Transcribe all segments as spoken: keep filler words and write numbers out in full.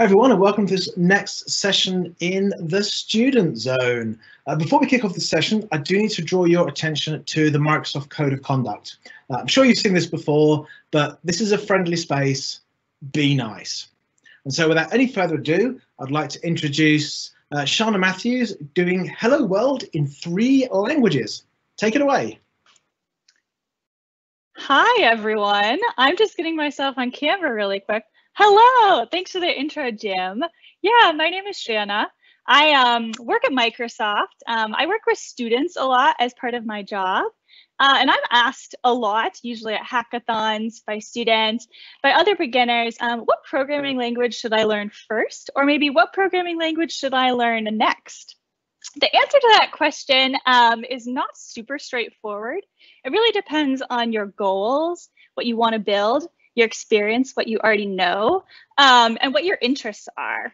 Hi everyone, and welcome to this next session in the Student Zone. Uh, before we kick off the session, I do need to draw your attention to the Microsoft Code of Conduct. Uh, I'm sure you've seen this before, but this is a friendly space. Be nice. And so without any further ado, I'd like to introduce uh, Shana Matthews doing Hello World in three languages. Take it away. Hi everyone. I'm just getting myself on camera really quick. Hello, thanks for the intro, Jim. Yeah, my name is Shana. I um, work at Microsoft. Um, I work with students a lot as part of my job. Uh, and I'm asked a lot, usually at hackathons, by students, by other beginners, um, what programming language should I learn first? Or maybe what programming language should I learn next? The answer to that question um, is not super straightforward. It really depends on your goals, what you want to build, your experience, what you already know, um, and what your interests are.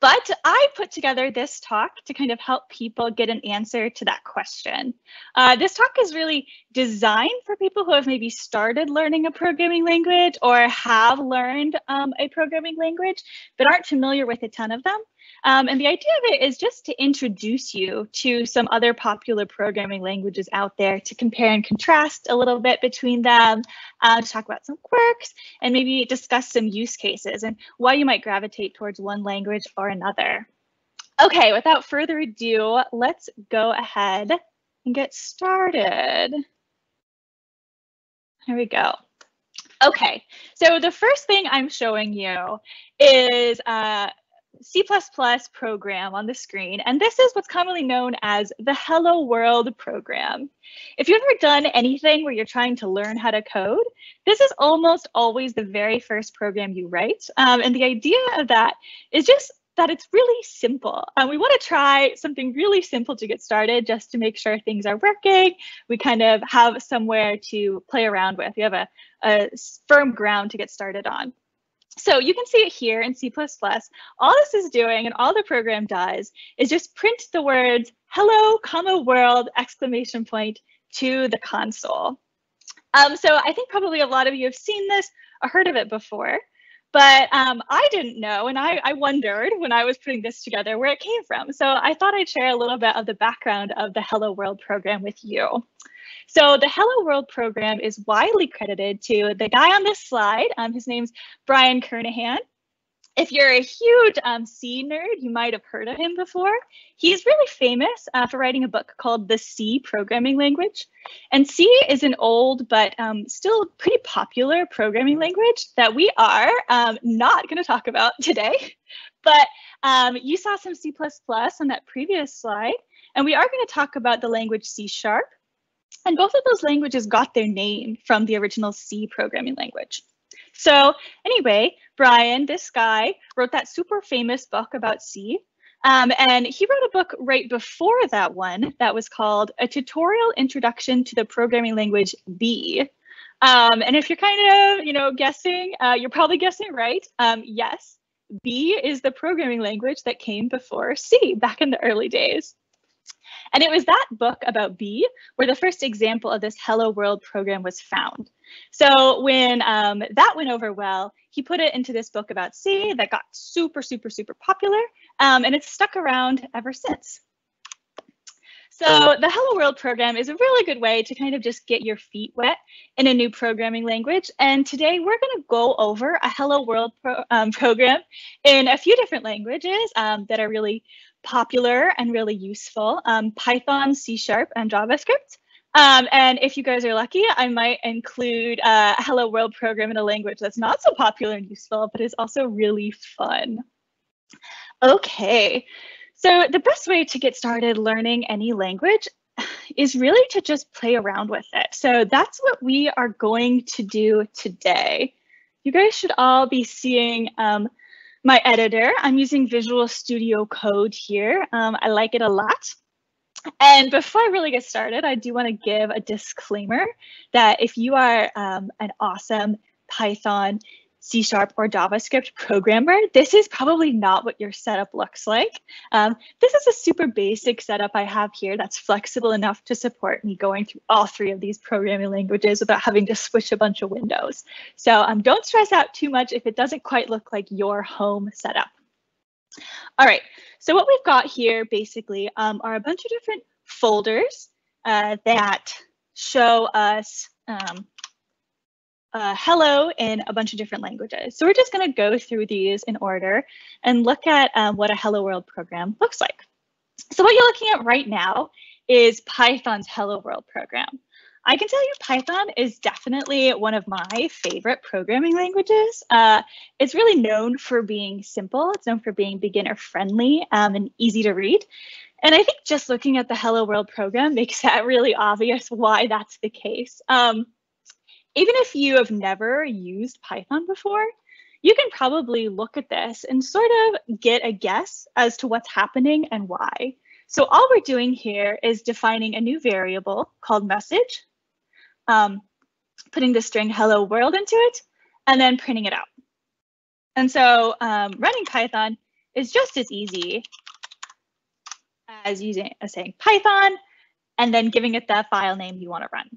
But I put together this talk to kind of help people get an answer to that question. Uh, this talk is really designed for people who have maybe started learning a programming language or have learned um, a programming language, but aren't familiar with a ton of them. Um, and the idea of it is just to introduce you to some other popular programming languages out there, to compare and contrast a little bit between them, uh, to talk about some quirks, and maybe discuss some use cases and why you might gravitate towards one language or another. Okay, without further ado, let's go ahead and get started. Here we go. Okay, so the first thing I'm showing you is uh, C plus plus program on the screen, and this is what's commonly known as the Hello World program. If you've ever done anything where you're trying to learn how to code, this is almost always the very first program you write, um, and the idea of that is just that it's really simple. And uh, we want to try something really simple to get started, just to make sure things are working. We kind of have somewhere to play around with. We have a, a firm ground to get started on. So you can see it here in C plus plus. All this is doing and all the program does is just print the words hello, comma, world, exclamation point to the console. Um, so I think probably a lot of you have seen this or heard of it before, but um, I didn't know, and I, I wondered when I was putting this together where it came from. So I thought I'd share a little bit of the background of the Hello World program with you. So the Hello World program is widely credited to the guy on this slide. Um, his name's Brian Kernahan. If you're a huge um, C nerd, you might have heard of him before. He's really famous uh, for writing a book called The C Programming Language. And C is an old but um, still pretty popular programming language that we are um, not going to talk about today. But um, you saw some C plus plus on that previous slide, and we are going to talk about the language C sharp. And both of those languages got their name from the original C programming language. So anyway, Brian, this guy, wrote that super famous book about C. Um, and he wrote a book right before that one that was called A Tutorial Introduction to the Programming Language B. Um, and if you're kind of, you know, guessing, uh, you're probably guessing right. Um, yes, B is the programming language that came before C back in the early days. And it was that book about B where the first example of this Hello World program was found. So when um, that went over well, he put it into this book about C that got super, super, super popular, um, and it's stuck around ever since. So the Hello World program is a really good way to kind of just get your feet wet in a new programming language. And today we're going to go over a Hello World pro um, program in a few different languages um, that are really popular and really useful, um, Python, C sharp, and JavaScript. Um, and if you guys are lucky, I might include uh, a Hello World program in a language that's not so popular and useful, but is also really fun. Okay, so the best way to get started learning any language is really to just play around with it. So that's what we are going to do today. You guys should all be seeing um, my editor. I'm using Visual Studio Code here. Um, I like it a lot. And before I really get started, I do want to give a disclaimer that if you are um, an awesome Python C sharp or JavaScript programmer, this is probably not what your setup looks like. Um, this is a super basic setup I have here that's flexible enough to support me going through all three of these programming languages without having to switch a bunch of windows. So um, don't stress out too much if it doesn't quite look like your home setup. All right, so what we've got here basically um, are a bunch of different folders uh, that show us um, Uh, hello in a bunch of different languages. So we're just going to go through these in order and look at um, what a Hello World program looks like. So what you're looking at right now is Python's Hello World program. I can tell you Python is definitely one of my favorite programming languages. Uh, it's really known for being simple. It's known for being beginner friendly um, and easy to read. And I think just looking at the Hello World program makes that really obvious why that's the case. Um, Even if you have never used Python before, you can probably look at this and sort of get a guess as to what's happening and why. So all we're doing here is defining a new variable called message, um, putting the string hello world into it, and then printing it out. And so um, running Python is just as easy as using as saying Python and then giving it the file name you want to run.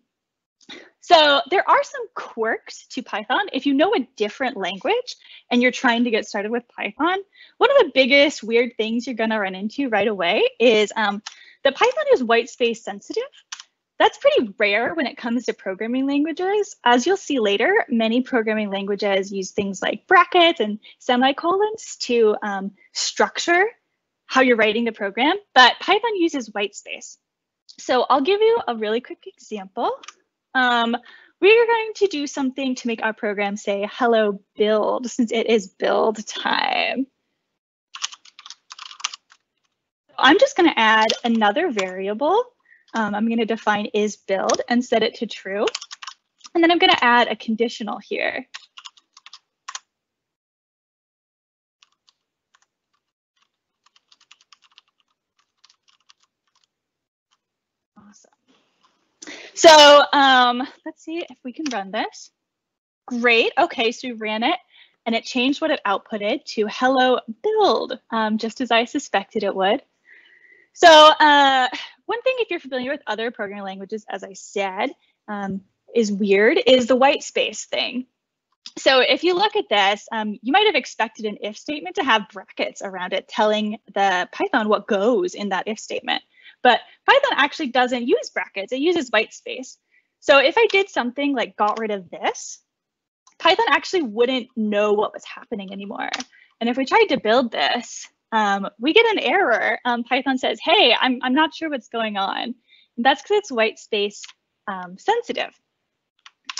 So there are some quirks to Python. If you know a different language and you're trying to get started with Python, one of the biggest weird things you're going to run into right away is um, that Python is white space sensitive. That's pretty rare when it comes to programming languages. As you'll see later, many programming languages use things like brackets and semicolons to um, structure how you're writing the program, but Python uses white space. So I'll give you a really quick example. Um, we are going to do something to make our program say hello build, since it is build time. I'm just going to add another variable. Um, I'm going to define is build and set it to true. And then I'm going to add a conditional here. So um, let's see if we can run this. Great. OK, so we ran it and it changed what it outputted to hello build, um, just as I suspected it would. So uh, one thing, if you're familiar with other programming languages, as I said, um, is weird is the white space thing. So if you look at this, um, you might have expected an if statement to have brackets around it telling the Python what goes in that if statement. But Python actually doesn't use brackets, it uses white space. So if I did something like got rid of this, Python actually wouldn't know what was happening anymore. And if we tried to build this, um, we get an error. Um, Python says, hey, I'm, I'm not sure what's going on. And that's because it's white space um, sensitive.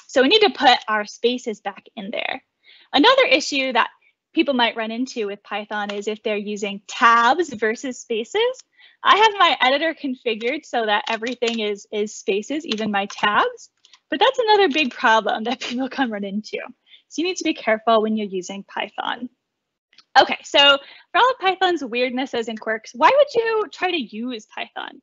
So we need to put our spaces back in there. Another issue that people might run into with Python is if they're using tabs versus spaces. I have my editor configured so that everything is, is spaces, even my tabs, but that's another big problem that people can run into. So you need to be careful when you're using Python. Okay, so for all of Python's weirdnesses and quirks, why would you try to use Python?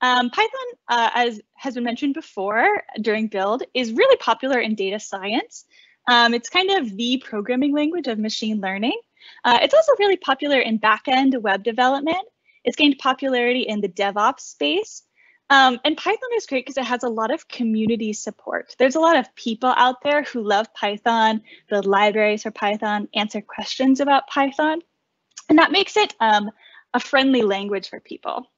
Um, Python, uh, as has been mentioned before during Build, is really popular in data science. Um, it's kind of the programming language of machine learning. Uh, it's also really popular in back-end web development. It's gained popularity in the DevOps space. Um, and Python is great because it has a lot of community support. There's a lot of people out there who love Python, build libraries for Python, answer questions about Python. And that makes it um, a friendly language for people.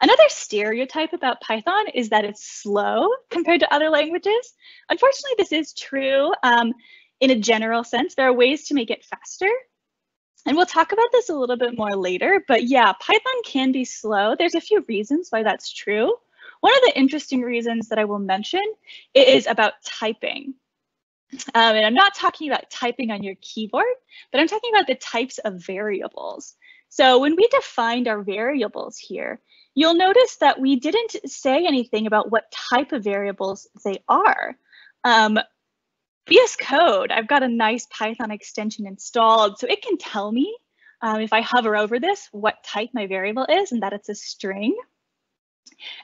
Another stereotype about Python is that it's slow compared to other languages. Unfortunately, this is true um, in a general sense. There are ways to make it faster. And we'll talk about this a little bit more later, but yeah, Python can be slow. There's a few reasons why that's true. One of the interesting reasons that I will mention is about typing. Um, and I'm not talking about typing on your keyboard, but I'm talking about the types of variables. So when we defined our variables here, you'll notice that we didn't say anything about what type of variables they are. Um, V S Code, I've got a nice Python extension installed, so it can tell me um, if I hover over this, what type my variable is and that it's a string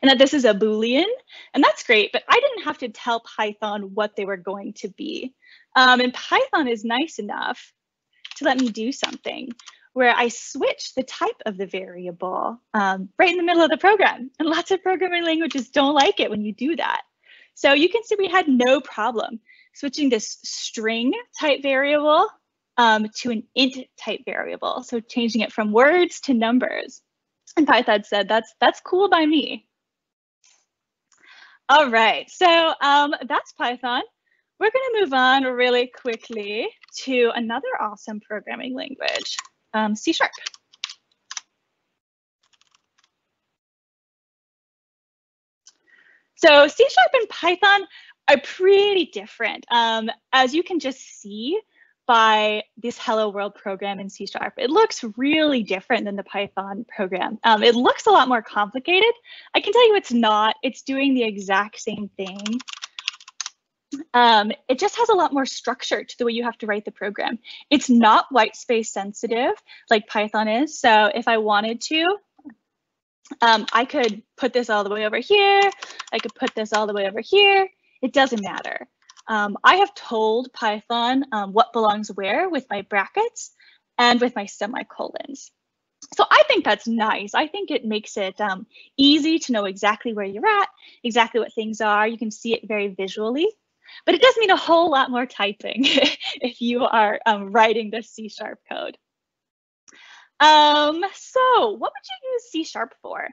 and that this is a Boolean. And that's great, but I didn't have to tell Python what they were going to be. Um, and Python is nice enough to let me do something where I switch the type of the variable um, right in the middle of the program. And lots of programming languages don't like it when you do that. So you can see we had no problem switching this string type variable um, to an int type variable. So changing it from words to numbers. And Python said, that's, that's cool by me. All right, so um, that's Python. We're gonna move on really quickly to another awesome programming language. Um, C sharp. So C sharp and Python are pretty different, um, as you can just see by this Hello World program in C sharp. It looks really different than the Python program. Um, it looks a lot more complicated. I can tell you it's not. It's doing the exact same thing. Um, it just has a lot more structure to the way you have to write the program. It's not white space sensitive like Python is. So if I wanted to, um, I could put this all the way over here. I could put this all the way over here. It doesn't matter. Um, I have told Python um, what belongs where with my brackets and with my semicolons. So I think that's nice. I think it makes it um, easy to know exactly where you're at, exactly what things are. You can see it very visually. But it does mean a whole lot more typing if you are um, writing the C sharp code. Um, so what would you use C sharp for?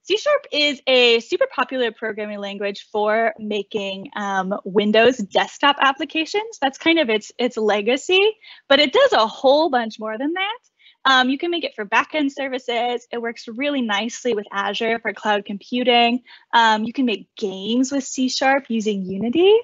C sharp is a super popular programming language for making um, Windows desktop applications. That's kind of its, its legacy, but it does a whole bunch more than that. Um, you can make it for backend services. It works really nicely with Azure for cloud computing. Um, you can make games with C sharp using Unity.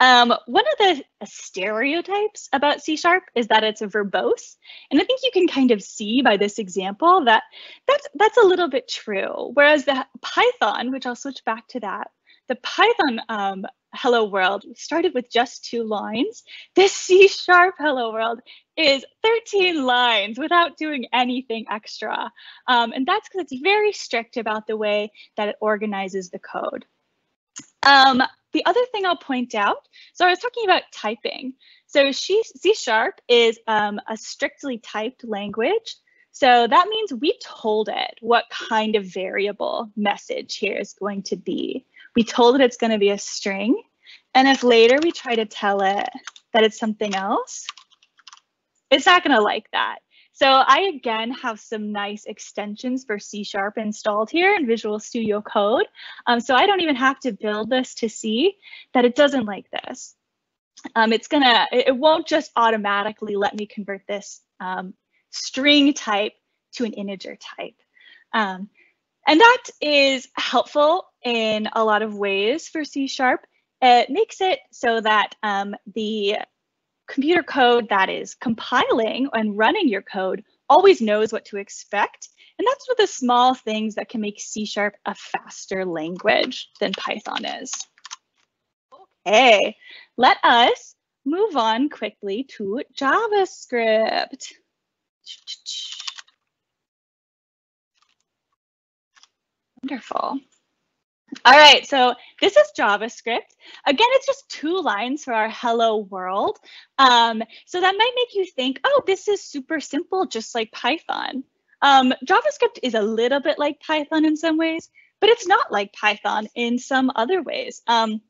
Um, one of the stereotypes about C sharp is that it's verbose, and I think you can kind of see by this example that that's, that's a little bit true. Whereas the Python, which I'll switch back to that, the Python um, Hello World started with just two lines. This C sharp Hello World is thirteen lines without doing anything extra, um, and that's because it's very strict about the way that it organizes the code. Um, The other thing I'll point out, so I was talking about typing. So she, C sharp is um, a strictly typed language. So that means we told it what kind of variable message here is going to be. We told it it's going to be a string. And if later we try to tell it that it's something else, it's not going to like that. So I, again, have some nice extensions for C sharp installed here in Visual Studio Code. Um, so I don't even have to build this to see that it doesn't like this. Um, it's gonna, it won't just automatically let me convert this um, string type to an integer type. Um, and that is helpful in a lot of ways for C sharp. It makes it so that um, the computer code that is compiling and running your code always knows what to expect. And that's one of the small things that can make C sharp a faster language than Python is. Okay, let us move on quickly to JavaScript. Wonderful. All right, so this is JavaScript. Again, it's just two lines for our Hello World. Um, so that might make you think, oh, this is super simple, just like Python. Um, JavaScript is a little bit like Python in some ways, but it's not like Python in some other ways. Um,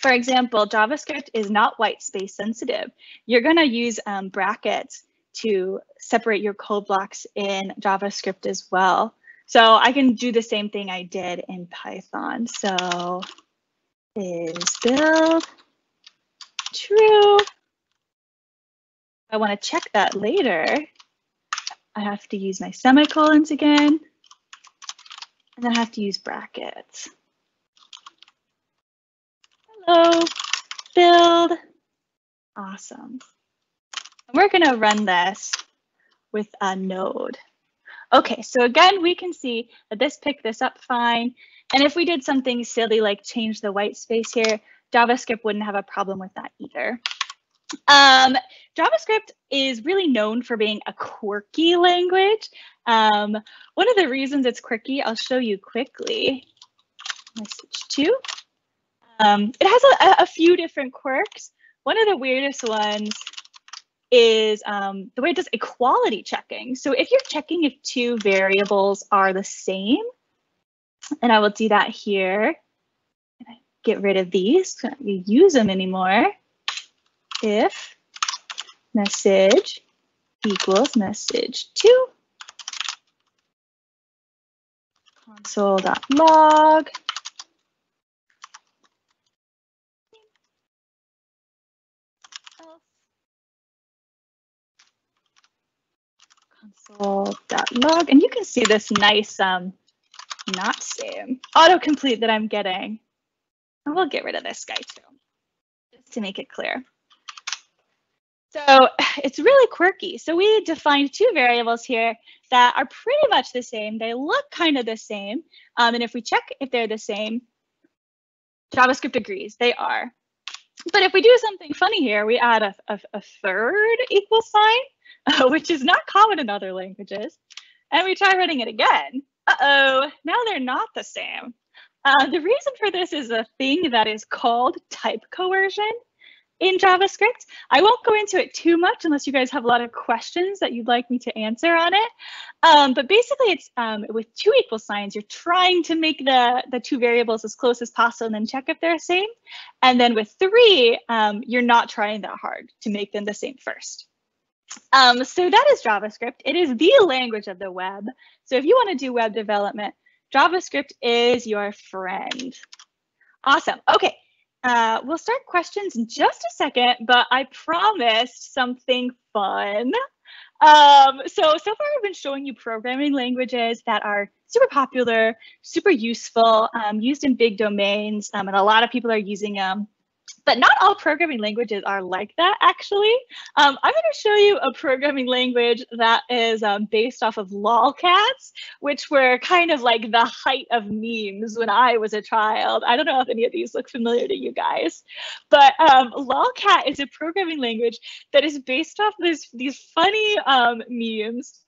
for example, JavaScript is not white space sensitive. You're gonna use um, brackets to separate your code blocks in JavaScript as well. So I can do the same thing I did in Python. So is build true. I want to check that later. I have to use my semicolons again. And then I have to use brackets. Hello, build. Awesome. And we're going to run this with a node. Okay, so again, we can see that this picked this up fine. And if we did something silly like change the white space here, JavaScript wouldn't have a problem with that either. Um, JavaScript is really known for being a quirky language. Um, one of the reasons it's quirky, I'll show you quickly. Message two. Um, it has a, a few different quirks. One of the weirdest ones is um, the way it does equality checking. So if you're checking if two variables are the same, and I will do that here. Get rid of these, so you use them anymore. If message equals message two, console.log. Console.log, and you can see this nice um not same autocomplete that I'm getting. And we'll get rid of this guy too, just to make it clear. So it's really quirky. So we defined two variables here that are pretty much the same. They look kind of the same. Um, and if we check if they're the same, JavaScript agrees they are. But if we do something funny here, we add a, a, a third equal sign, uh, which is not common in other languages. And we try running it again. Uh-oh, now they're not the same. Uh, the reason for this is a thing that is called type coercion in JavaScript. I won't go into it too much unless you guys have a lot of questions that you'd like me to answer on it. Um, but basically it's um, with two equal signs, you're trying to make the, the two variables as close as possible and then check if they're the same. And then with three, um, you're not trying that hard to make them the same first. Um, so that is JavaScript. It is the language of the web. So if you want to do web development, JavaScript is your friend. Awesome. Okay, uh, we'll start questions in just a second, but I promised something fun. Um, so, so far I've been showing you programming languages that are super popular, super useful, um, used in big domains, um, and a lot of people are using them. But not all programming languages are like that, actually. Um, I'm going to show you a programming language that is um, based off of lolcats, which were kind of like the height of memes when I was a child. I don't know if any of these look familiar to you guys, but um, lolcat is a programming language that is based off this, these funny um, memes.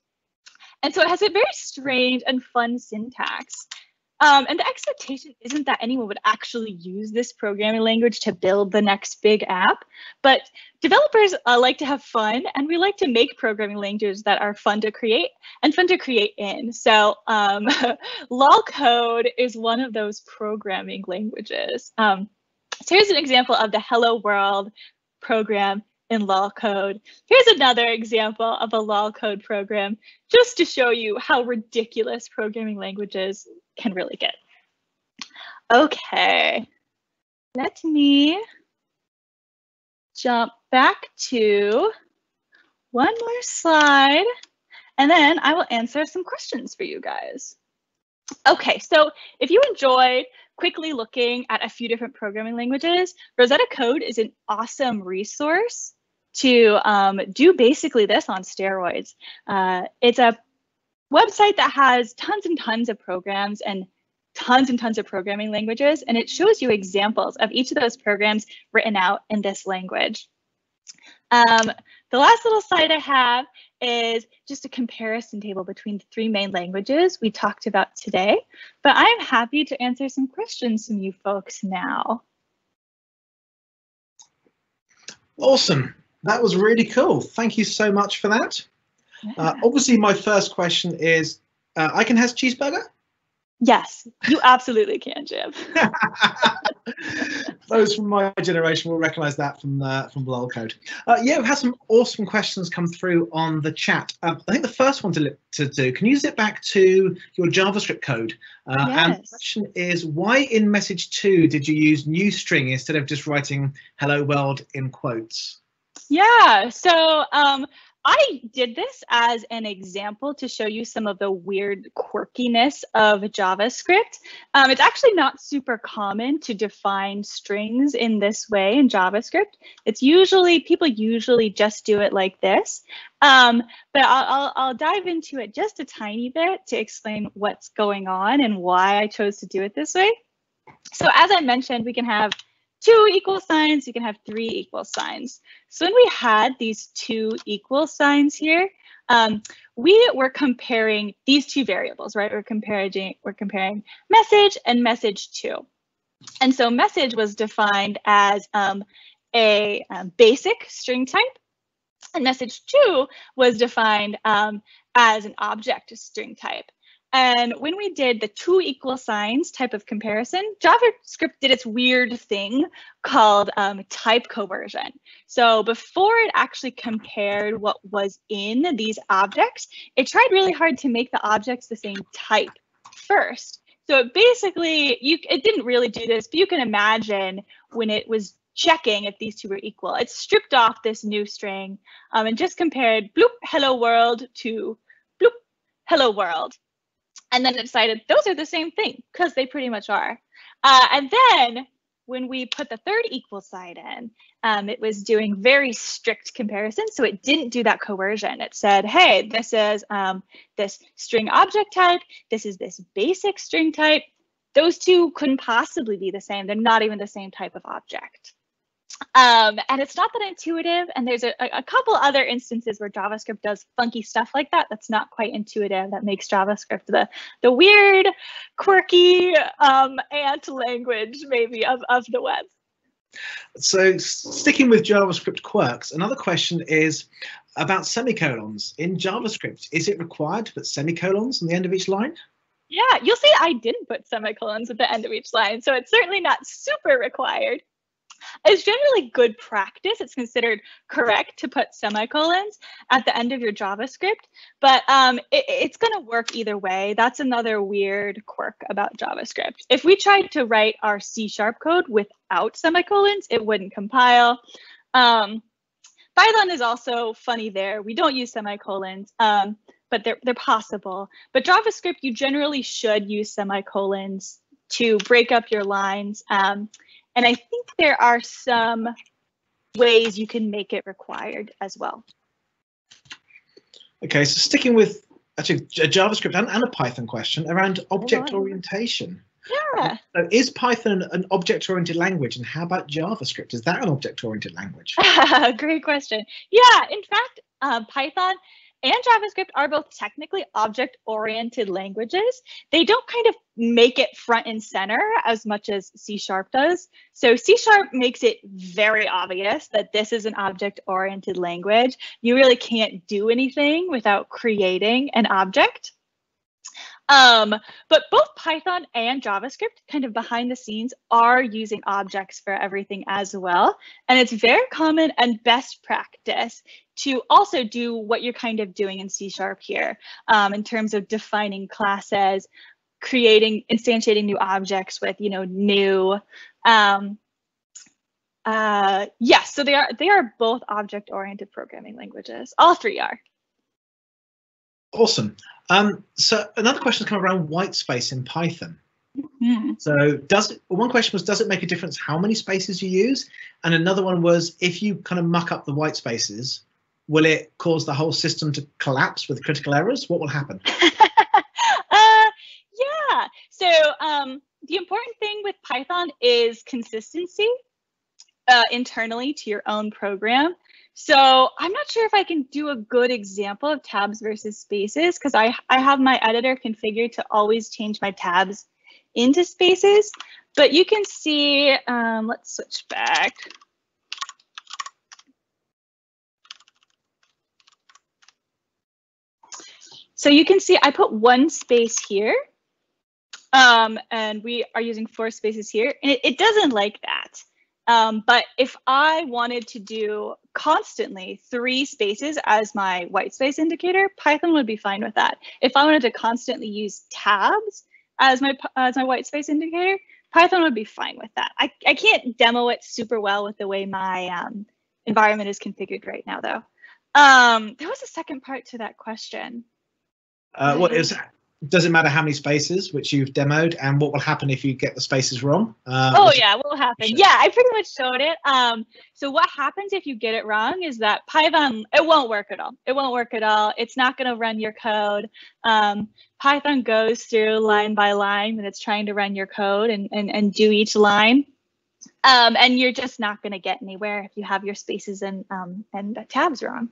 And so it has a very strange and fun syntax. Um, and the expectation isn't that anyone would actually use this programming language to build the next big app, but developers uh, like to have fun, and we like to make programming languages that are fun to create and fun to create in. So um, LOLcode is one of those programming languages. Um, so here's an example of the Hello World program in LOLcode. Here's another example of a LOLcode program, just to show you how ridiculous programming languages can really get. Okay, let me jump back to one more slide, and then I will answer some questions for you guys. Okay, so if you enjoyed quickly looking at a few different programming languages, Rosetta Code is an awesome resource to um, do basically this on steroids. Uh, it's a website that has tons and tons of programs and tons and tons of programming languages, and it shows you examples of each of those programs written out in this language. Um, the last little slide I have is just a comparison table between the three main languages we talked about today, but I'm happy to answer some questions from you folks now. Awesome. That was really cool. Thank you so much for that. Yeah. Uh, obviously, my first question is, uh, I can has cheeseburger? Yes, you absolutely can, Jim. Those from my generation will recognise that from uh, from LOLcode. Uh, yeah, we've had some awesome questions come through on the chat. Um, I think the first one to, to do, can you zip back to your JavaScript code? Uh, yes. And the question is, why in message two did you use new string instead of just writing hello world in quotes? Yeah, so um, I did this as an example to show you some of the weird quirkiness of JavaScript. Um, it's actually not super common to define strings in this way in JavaScript. It's usually, people usually just do it like this. Um, but I'll, I'll, I'll dive into it just a tiny bit to explain what's going on and why I chose to do it this way. So as I mentioned, we can have two equal signs, you can have three equal signs. So when we had these two equal signs here, um, we were comparing these two variables, right? We're comparing, we're comparing message and message two. And so message was defined as um, a um, basic string type, and message two was defined um, as an object string type. And when we did the two equal signs type of comparison, JavaScript did its weird thing called um, type coercion. So before it actually compared what was in these objects, it tried really hard to make the objects the same type first. So it basically, you, it didn't really do this, but you can imagine when it was checking if these two were equal, it stripped off this new string um, and just compared bloop hello world to bloop hello world. And then it decided those are the same thing because they pretty much are. Uh, and then when we put the third equal sign in, um, it was doing very strict comparison. So it didn't do that coercion. It said, hey, this is um, this string object type. This is this basic string type. Those two couldn't possibly be the same. They're not even the same type of object. Um, and it's not that intuitive, and there's a, a couple other instances where JavaScript does funky stuff like that that's not quite intuitive, that makes JavaScript the, the weird, quirky um, ant language, maybe, of, of the web. So sticking with JavaScript quirks, another question is about semicolons. In JavaScript, is it required to put semicolons on the end of each line? Yeah, you'll see I didn't put semicolons at the end of each line, so it's certainly not super required. It's generally good practice. It's considered correct to put semicolons at the end of your JavaScript, but um, it, it's going to work either way. That's another weird quirk about JavaScript. If we tried to write our C sharp code without semicolons, it wouldn't compile. Um, Python is also funny there. We don't use semicolons, um, but they're, they're possible. But JavaScript, you generally should use semicolons to break up your lines. Um, And I think there are some ways you can make it required as well. OK, so sticking with actually a JavaScript and, and a Python question around object orientation. Yeah. So is Python an object-oriented language, and how about JavaScript? Is that an object-oriented language? Great question. Yeah, in fact, uh, Python and JavaScript are both technically object-oriented languages. They don't kind of make it front and center as much as C sharp does. So C sharp makes it very obvious that this is an object-oriented language. You really can't do anything without creating an object. Um, but both Python and JavaScript, kind of behind the scenes, are using objects for everything as well. And it's very common and best practice to also do what you're kind of doing in C sharp here, um, in terms of defining classes, creating, instantiating new objects with, you know, new, um, uh, yes, yeah, so they are, they are both object-oriented programming languages, all three are. Awesome. Um, so another question is kind of around white space in Python. Mm-hmm. So does it, one question was, does it make a difference how many spaces you use? And another one was, if you kind of muck up the white spaces, will it cause the whole system to collapse with critical errors? What will happen? uh, yeah. So um, the important thing with Python is consistency uh, internally to your own program. So I'm not sure if I can do a good example of tabs versus spaces, because I, I have my editor configured to always change my tabs into spaces. But you can see, um, let's switch back. So you can see I put one space here, um, and we are using four spaces here. And it, it doesn't like that. Um, but if I wanted to do constantly three spaces as my white space indicator, Python would be fine with that. If I wanted to constantly use tabs as my as my white space indicator, Python would be fine with that. I, I can't demo it super well with the way my um, environment is configured right now, though. Um, there was a second part to that question. Uh, what is that? Does it matter how many spaces which you've demoed, and what will happen if you get the spaces wrong? Uh, oh yeah, what will happen? Sure. Yeah, I pretty much showed it. Um, so what happens if you get it wrong is that Python, it won't work at all. It won't work at all. It's not going to run your code. Um, Python goes through line by line when it's trying to run your code and, and, and do each line. Um, and you're just not going to get anywhere if you have your spaces and, um, and tabs wrong.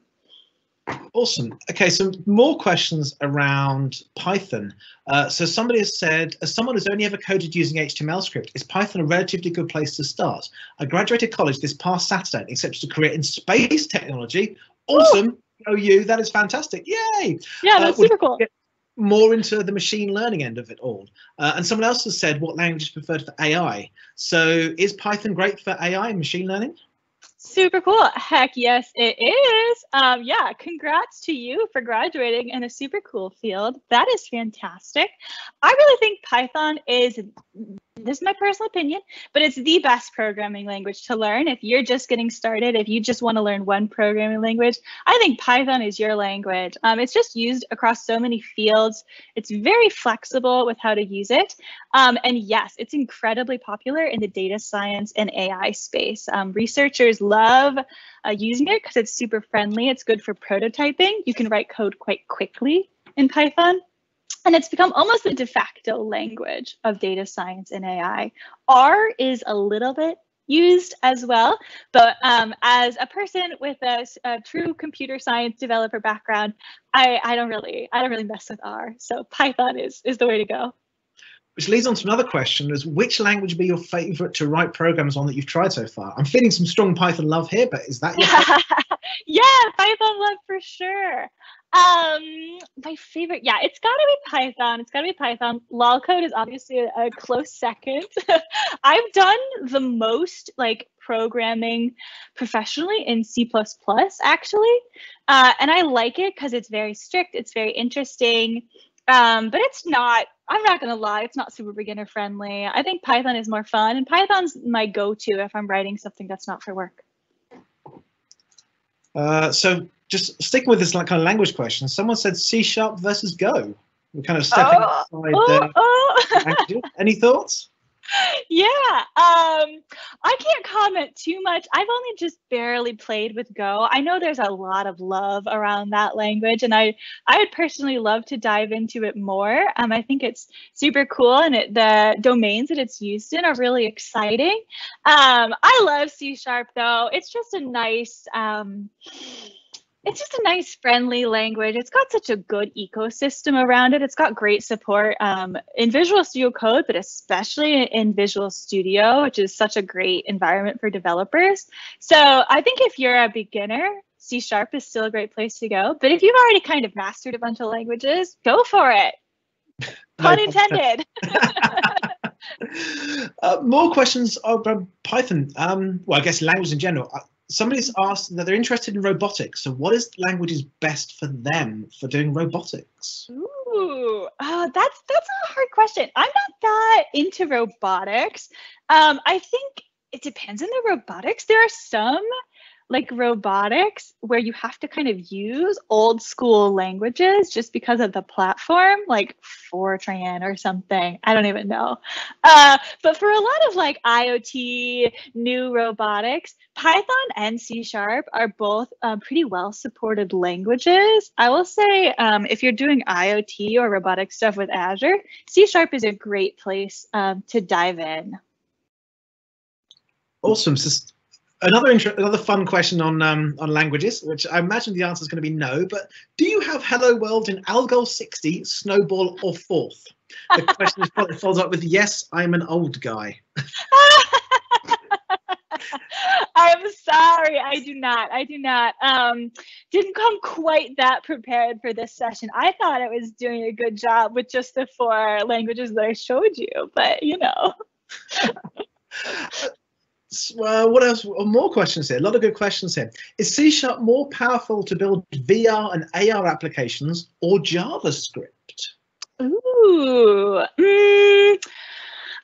Awesome. Okay, so more questions around Python. Uh, so somebody has said, as someone who's only ever coded using H T M L script, is Python a relatively good place to start? I graduated college this past Saturday and accepted a career in space technology. Awesome. Oh, you, that is fantastic. Yay. Yeah, that's uh, super cool. More into the machine learning end of it all. Uh, and someone else has said, what language is preferred for A I? So is Python great for A I and machine learning? Super cool. Heck yes, it is. Um, yeah, congrats to you for graduating in a super cool field. That is fantastic. I really think Python is, this is my personal opinion, but it's the best programming language to learn. If you're just getting started, if you just want to learn one programming language, I think Python is your language. Um, it's just used across so many fields. It's very flexible with how to use it. Um, and yes, it's incredibly popular in the data science and A I space. Um, researchers love uh, using it because it's super friendly. It's good for prototyping. You can write code quite quickly in Python. And it's become almost the de facto language of data science and A I. R is a little bit used as well, but um, as a person with a, a true computer science developer background, I, I don't really, I don't really mess with R. So Python is is the way to go. Which leads on to another question, is which language would be your favorite to write programs on that you've tried so far? I'm feeling some strong Python love here, but is that your favorite? Yeah, Python love for sure. Um, my favorite, yeah, it's gotta be Python. It's gotta be Python. LOLcode is obviously a, a close second. I've done the most like programming professionally in C plus plus actually. Uh, and I like it because it's very strict. It's very interesting. Um, but it's not, I'm not going to lie, it's not super beginner friendly. I think Python is more fun, and Python's my go-to if I'm writing something that's not for work. Uh, so just sticking with this like kind of language question, someone said C sharp versus Go. We're kind of stepping oh, outside oh, there. Oh. Any thoughts? Yeah, um, I can't comment too much. I've only just barely played with Go. I know there's a lot of love around that language, and I, I would personally love to dive into it more. Um, I think it's super cool, and it, the domains that it's used in are really exciting. Um, I love C sharp though. It's just a nice, um, it's just a nice friendly language. It's got such a good ecosystem around it. It's got great support um, in Visual Studio Code, but especially in Visual Studio, which is such a great environment for developers. So I think if you're a beginner, C sharp is still a great place to go. But if you've already kind of mastered a bunch of languages, go for it. Pun intended. uh, more questions about Python. Um, well, I guess language in general. Somebody's asked that they're interested in robotics. So what is languages best for them for doing robotics? Ooh, oh, that's that's a hard question. I'm not that into robotics. Um, I think it depends on the robotics. There are some like robotics where you have to kind of use old school languages just because of the platform, like Fortran or something. I don't even know. Uh, but for a lot of like IoT, new robotics, Python and C sharp are both uh, pretty well supported languages. I will say um, if you're doing IoT or robotic stuff with Azure, C sharp is a great place um, to dive in. Awesome. So Another another fun question on um, on languages, which I imagine the answer is going to be no. But do you have Hello World in AlGol sixty, Snowball, or Forth? The question is probably follows up with yes, I'm an old guy. I'm sorry, I do not. I do not. Um, didn't come quite that prepared for this session. I thought I was doing a good job with just the four languages that I showed you, but you know. Uh, what else? More questions here. A lot of good questions here. Is C sharp more powerful to build V R and A R applications or JavaScript? Ooh, mm,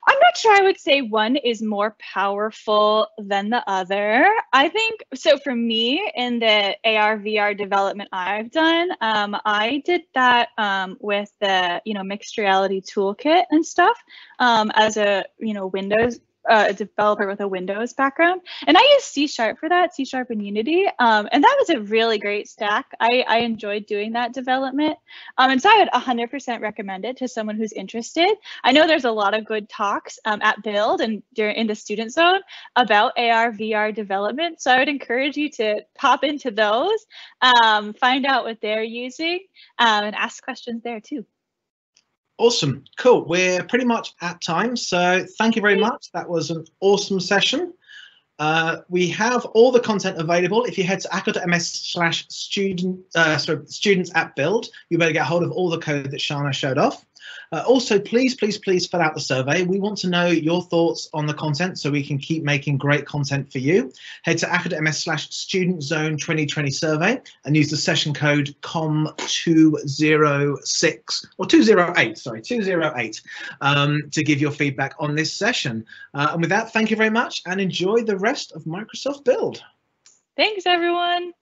I'm not sure I would say one is more powerful than the other. I think so. For me, in the A R V R development I've done, um, I did that um, with the you know Mixed Reality Toolkit and stuff um, as a you know Windows uh, a developer with a Windows background, and I used C sharp for that, C sharp and Unity, um, and that was a really great stack. I, I enjoyed doing that development, um, and so I would one hundred percent recommend it to someone who's interested. I know there's a lot of good talks um, at Build and during, in the student zone about A R, V R development, so I would encourage you to pop into those, um, find out what they're using, um, and ask questions there too. Awesome, cool. We're pretty much at time, so thank you very much. That was an awesome session. Uh, we have all the content available. If you head to acca dot m s slash student, uh, sorry, students at Build, you better get hold of all the code that Shana showed off. Uh, also, please, please, please fill out the survey. We want to know your thoughts on the content so we can keep making great content for you. Head to acca dot m s slash student zone twenty twenty survey and use the session code C O M two oh six or two oh eight, sorry, two oh eight um, to give your feedback on this session. Uh, and with that, thank you very much and enjoy the rest of Microsoft Build. Thanks, everyone.